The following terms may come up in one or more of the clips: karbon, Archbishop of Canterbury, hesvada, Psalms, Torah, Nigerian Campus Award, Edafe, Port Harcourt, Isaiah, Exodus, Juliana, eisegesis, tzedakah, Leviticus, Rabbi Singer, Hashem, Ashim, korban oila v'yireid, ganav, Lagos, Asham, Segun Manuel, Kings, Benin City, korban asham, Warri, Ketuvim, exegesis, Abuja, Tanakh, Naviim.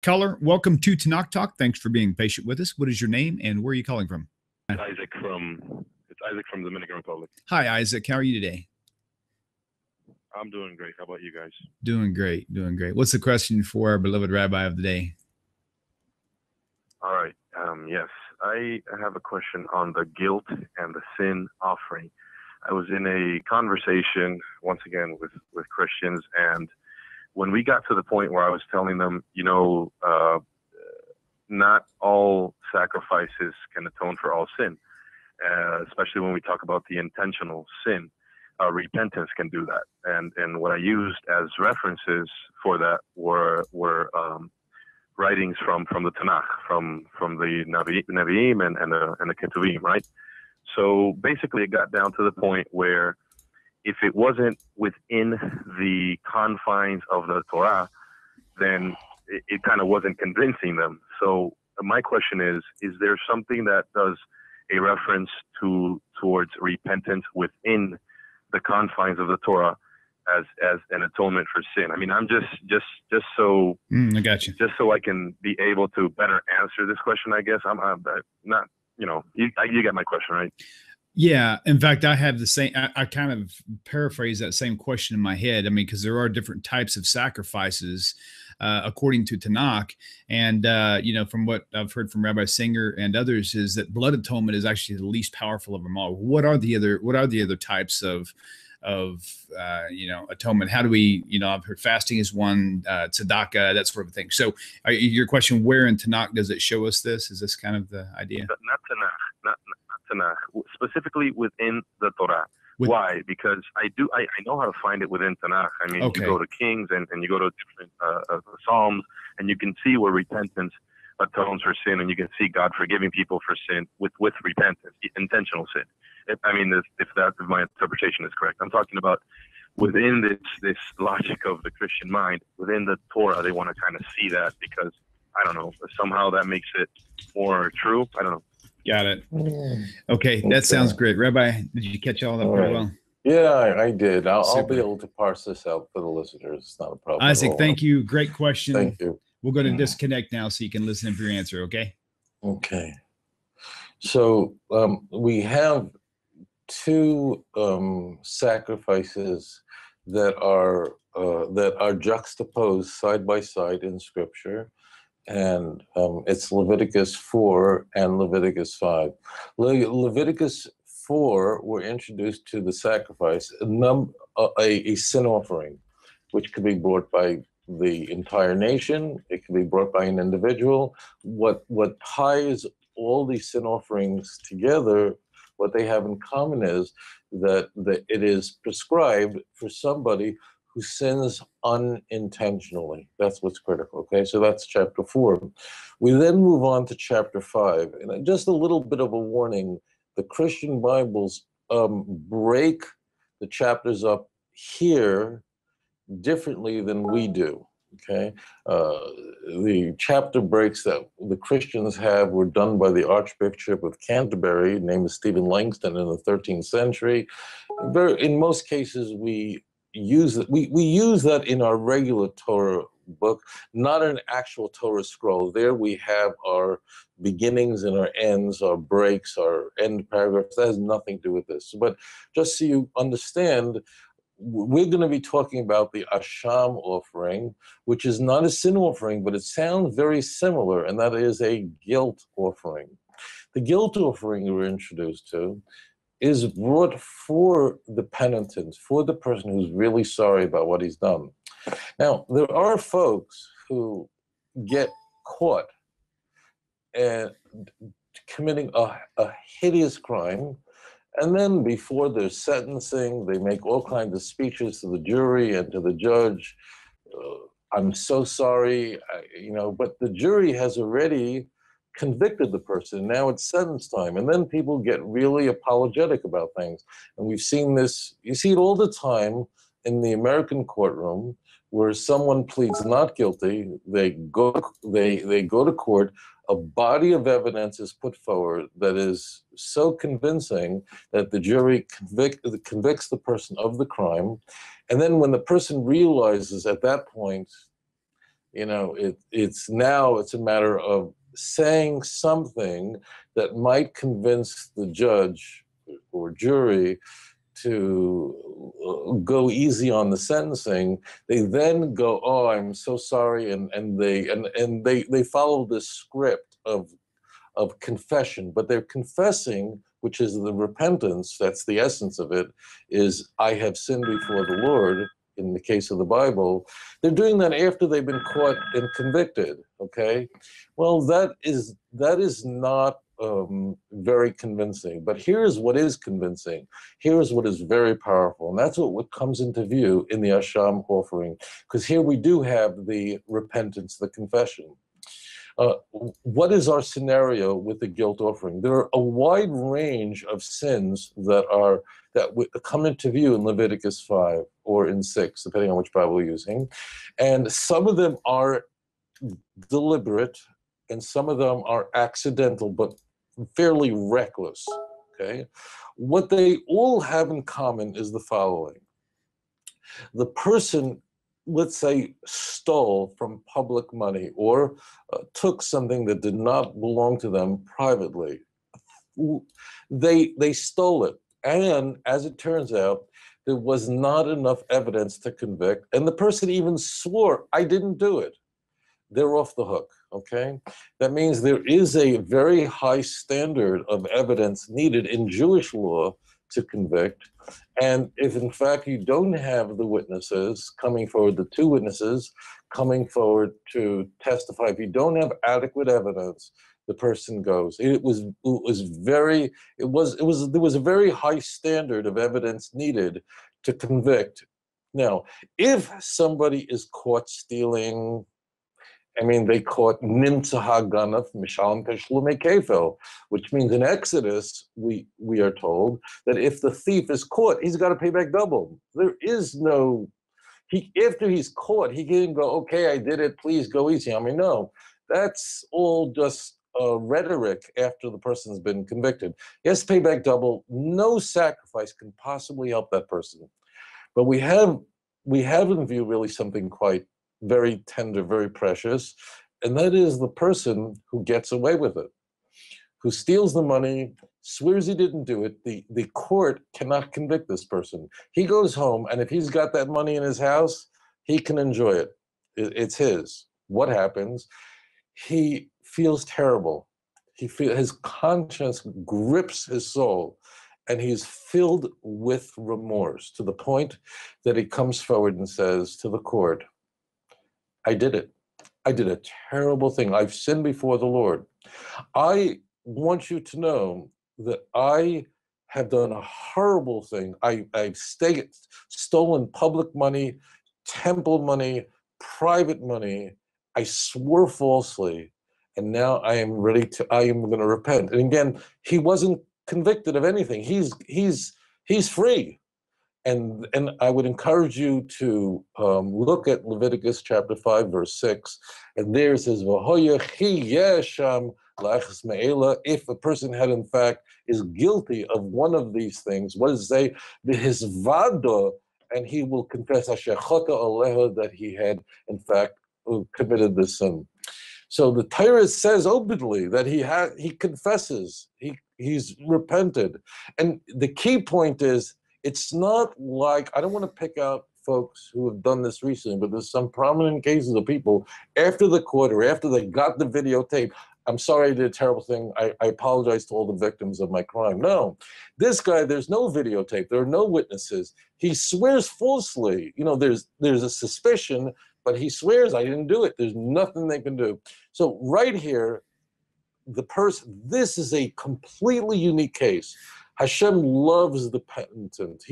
Caller, welcome to Tanakh Talk. Thanks for being patient with us. What is your name and where are you calling from? It's Isaac from the Dominican Republic. Hi, Isaac. How are you today? I'm doing great. How about you guys? Doing great. Doing great. What's the question for our beloved rabbi of the day? All right. Yes. I have a question on the guilt and the sin offering. I was in a conversation, once again, with Christians, and when we got to the point where I was telling them, you know, not all sacrifices can atone for all sin, especially when we talk about the intentional sin. Repentance can do that. And what I used as references for that were writings from the Tanakh, from the Naviim and the Ketuvim, right? So basically it got down to the point where if it wasn't within the confines of the Torah, then it kind of wasn't convincing them. So my question is there something that does a reference towards repentance within the confines of the Torah as an atonement for sin? I mean, I'm just so I got you. Just so I can be able to better answer this question, I guess. I'm not, you know, you got my question, right? Yeah. In fact, I have the same, I kind of paraphrase that same question in my head. I mean, because there are different types of sacrifices according to Tanakh. And, you know, from what I've heard from Rabbi Singer and others is that blood atonement is actually the least powerful of them all. What are the other types of you know, atonement? How do we, you know, I've heard fasting is one, tzedakah, that sort of thing. So your question, where in Tanakh does it show us this? Is this kind of the idea? Not Tanakh, not Tanakh, specifically within the Torah. Why? Because I know how to find it within Tanakh. I mean, okay. You go to Kings and you go to different Psalms, and you can see where repentance atones for sin, and you can see God forgiving people for sin with repentance, intentional sin. I mean, if my interpretation is correct, I'm talking about within this logic of the Christian mind, within the Torah, they want to kind of see that because, I don't know, somehow that makes it more true. I don't know. Got it. Okay, that sounds great. Rabbi, did you catch all that pretty well? Yeah, I did. I'll be able to parse this out for the listeners. It's not a problem. Isaac, thank you. Great question. Thank you. We're going to disconnect now so you can listen in for your answer, okay? Okay. So we have two sacrifices that are juxtaposed side by side in Scripture, and it's Leviticus 4 and Leviticus 5. Leviticus 4, we're introduced to the sacrifice, a sin offering, which could be brought by the entire nation. It could be brought by an individual. What ties all these sin offerings together, what they have in common is that it is prescribed for somebody who sins unintentionally. That's what's critical, okay? So that's chapter 4. We then move on to chapter 5. And just a little bit of a warning, the Christian Bibles break the chapters up here differently than we do, okay? The chapter breaks that the Christians have were done by the Archbishop of Canterbury, named Stephen Langston in the 13th century. In most cases, we use that in our regular Torah book, not an actual Torah scroll. There we have our beginnings and our ends, our breaks, our end paragraphs. That has nothing to do with this. But just so you understand, we're going to be talking about the Asham offering, which is not a sin offering, but it sounds very similar, and that is a guilt offering. The guilt offering we're introduced to is brought for the penitent, for the person who's really sorry about what he's done. Now, there are folks who get caught and committing a hideous crime, and then before their sentencing, they make all kinds of speeches to the jury and to the judge. I'm so sorry, you know, but the jury has already convicted the person. Now it's sentence time. And then people get really apologetic about things. And we've seen this, you see it all the time in the American courtroom where someone pleads not guilty, they go to court, a body of evidence is put forward that is so convincing that the jury convicts the person of the crime. And then when the person realizes at that point You know, it's a matter of saying something that might convince the judge or jury to go easy on the sentencing. They then go, oh, I'm so sorry, and they follow this script of confession, but they're confessing, which is the repentance, that's the essence of it, is I have sinned before the Lord, in the case of the Bible. They're doing that after they've been caught and convicted, okay? Well, that is not very convincing, but here's what is convincing. Here's what is very powerful, and that's what comes into view in the Asham offering, because here we do have the repentance, the confession. What is our scenario with the guilt offering? There are a wide range of sins that come into view in Leviticus 5 or in 6, depending on which Bible we're using. And some of them are deliberate, and some of them are accidental, but fairly reckless, okay? What they all have in common is the following. The person, let's say, stole from public money or took something that did not belong to them privately. They stole it, and as it turns out, there was not enough evidence to convict, and the person even swore, I didn't do it. They're off the hook, okay? That means there is a very high standard of evidence needed in Jewish law to convict. And if in fact you don't have the witnesses coming forward, the two witnesses coming forward to testify, if you don't have adequate evidence, the person goes. There was a very high standard of evidence needed to convict. Now, if somebody is caught stealing, I mean, they caught nimtzaha ganav mishalem teshlumei kefil, which means in Exodus, we are told that if the thief is caught, he's got to pay back double. There is no, after he's caught, he can go, okay, I did it, please go easy. I mean, no, that's all just rhetoric after the person's been convicted. He has to pay back double. No sacrifice can possibly help that person. But we have in view really something quite very tender, very precious, and that is the person who gets away with it, who steals the money, swears he didn't do it. The court cannot convict this person. He goes home, and if he's got that money in his house, he can enjoy it. It's his. What happens? He feels terrible. His conscience grips his soul, and he's filled with remorse to the point that he comes forward and says to the court, I did it. I did a terrible thing. I've sinned before the Lord. I want you to know that I have done a horrible thing. I've stolen public money, temple money, private money. I swore falsely, and now I am going to repent. And again, he wasn't convicted of anything. He's free. And I would encourage you to look at Leviticus chapter 5, verse 6, and there it says, if a person had, in fact, is guilty of one of these things, what does it say? The hesvada, and he will confess that he had, in fact, committed this sin. So the Torah says openly that he confesses, he's repented. And the key point is, it's not like, I don't want to pick out folks who have done this recently, but there's some prominent cases of people after the court or after they got the videotape, I'm sorry I did a terrible thing, I apologize to all the victims of my crime. No, this guy, there's no videotape, there are no witnesses. He swears falsely. You know, there's a suspicion, but he swears I didn't do it. There's nothing they can do. So right here, this is a completely unique case. Hashem loves the penitent.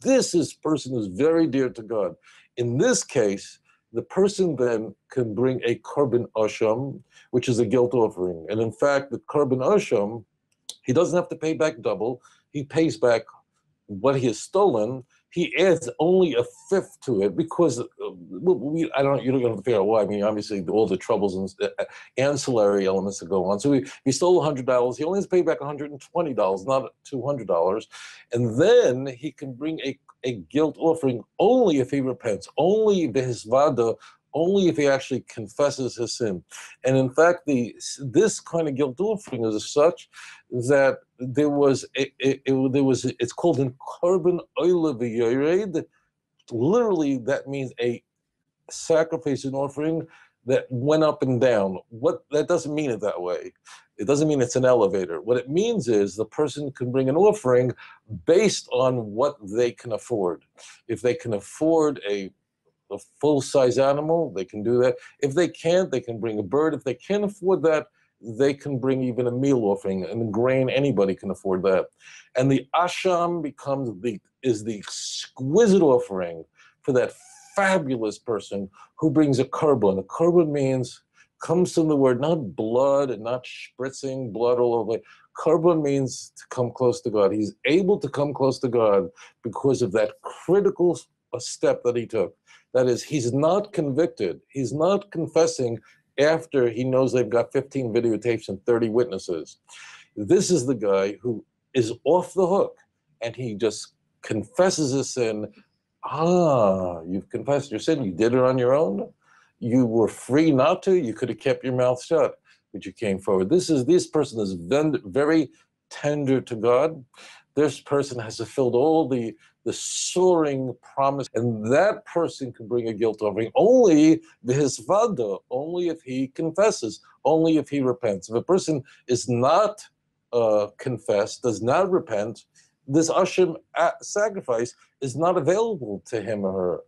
This is person who's very dear to God. In this case, the person then can bring a korban asham, which is a guilt offering. And in fact, the korban asham, he doesn't have to pay back double. He pays back what he has stolen. He adds only a fifth to it because you don't have to figure out why. I mean, obviously all the troubles and ancillary elements that go on. So he stole $100. He only has to pay back $120, not $200. And then he can bring a guilt offering only if he repents, only the hesvada, only if he actually confesses his sin. And in fact, this kind of guilt offering is such that it's called a korban oila v'yireid. Literally, that means a sacrifice and offering that went up and down. That doesn't mean it that way. It doesn't mean it's an elevator. What it means is the person can bring an offering based on what they can afford. If they can afford a full-size animal, they can do that. If they can't, they can bring a bird. If they can't afford that, they can bring even a meal offering, and grain, anybody can afford that. And the asham is the exquisite offering for that fabulous person who brings a karbon. A karbon comes from the word, not blood and not spritzing blood all over. Karbon means to come close to God. He's able to come close to God because of that critical step that he took. That is, he's not convicted. He's not confessing after he knows they've got 15 videotapes and 30 witnesses. This is the guy who is off the hook, and he just confesses his sin. Ah, you've confessed your sin. You did it on your own. You were free not to. You could have kept your mouth shut, but you came forward. This person is very tender to God. This person has fulfilled all the soaring promise, and that person can bring a guilt offering only the hesvada, only if he confesses, only if he repents. If a person is not confessed, does not repent, this Ashim sacrifice is not available to him or her.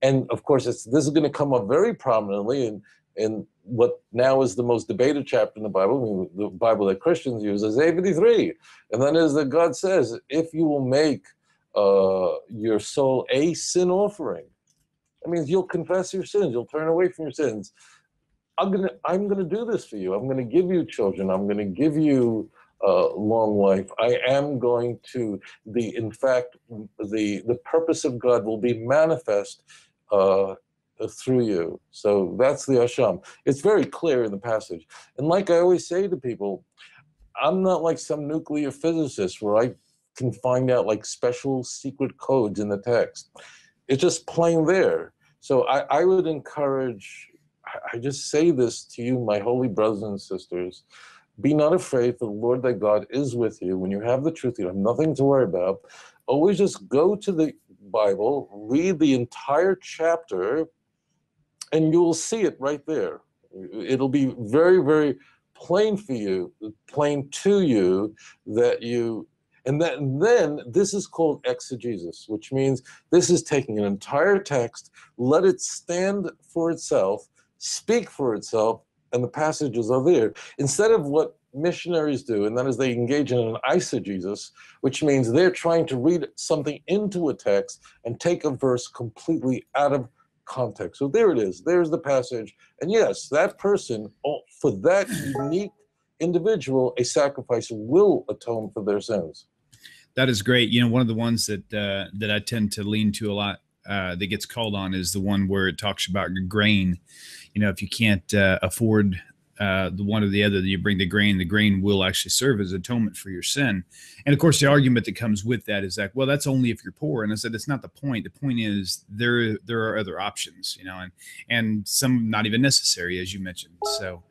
And of course, this is going to come up very prominently in what now is the most debated chapter in the Bible, the Bible that Christians use, Isaiah 53. And that is that God says, if you will make your soul a sin offering, that means you'll confess your sins, you'll turn away from your sins. I'm gonna do this for you. I'm gonna give you children. I'm gonna give you long life. I am going to the. In fact, the purpose of God will be manifest through you. So that's the Asham. It's very clear in the passage. And like I always say to people, I'm not like some nuclear physicist where I can find out like special secret codes in the text. It's just plain there. So I would encourage, I just say this to you, my holy brothers and sisters, be not afraid, for the Lord thy God is with you. When you have the truth, you have nothing to worry about. Always just go to the Bible, read the entire chapter, and you'll see it right there. It'll be very, very plain for you, plain to you that you, and then this is called exegesis, which means this is taking an entire text, let it stand for itself, speak for itself, and the passages are there. Instead of what missionaries do, and that is they engage in an eisegesis, which means they're trying to read something into a text and take a verse completely out of context. So there it is, there's the passage. And yes, that person, for that unique individual, a sacrifice will atone for their sins. That is great. You know, one of the ones that I tend to lean to a lot that gets called on is the one where it talks about grain. You know, if you can't afford the one or the other, you bring the grain will actually serve as atonement for your sin. And of course, the argument that comes with that is like, well, that's only if you're poor. And I said, that's not the point. The point is there are other options, you know, and some not even necessary, as you mentioned. So